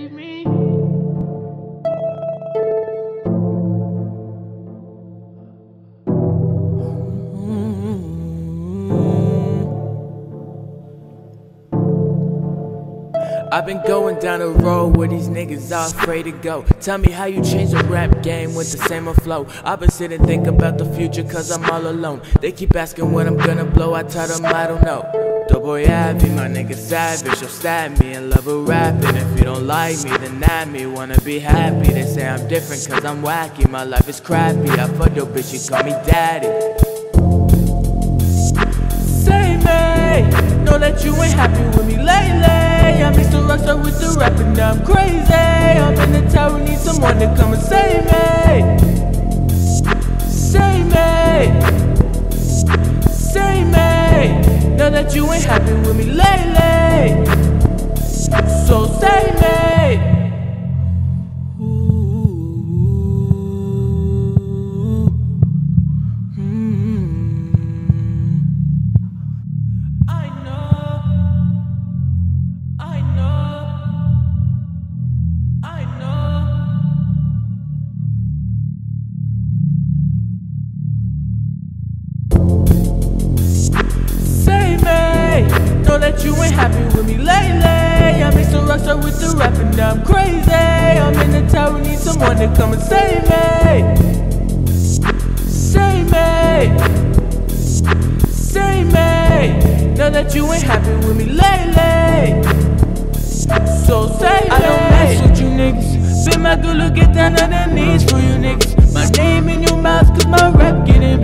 save me. I've been going down the road where these niggas are afraid to go. Tell me how you change the rap game with the same old flow. I've been sitting thinking about the future cause I'm all alone. They keep asking when I'm gonna blow, I tell them I don't know. Doughboy Abby, my nigga savage, you'll stab me and love a rapping. If you don't like me, then at me, wanna be happy. They say I'm different cause I'm wacky, my life is crappy. I fuck your bitch, you call me daddy. Save me, know that you ain't happy with me lately. I mix the rockstar with the rap and now I'm crazy. I'm in the tower, need someone to come and save me. Save me, save me. Now that you ain't happy with me lately, so save me. You ain't happy with me lately. I mix the rockstar with the rap and now I'm crazy. I'm in the tower, need someone to come and save me. Save me, save me. Now that you ain't happy with me lately, so save me. I don't mess with you niggas. Been my good look, get down on their knees for you niggas. My name in your mouth cause my rap getting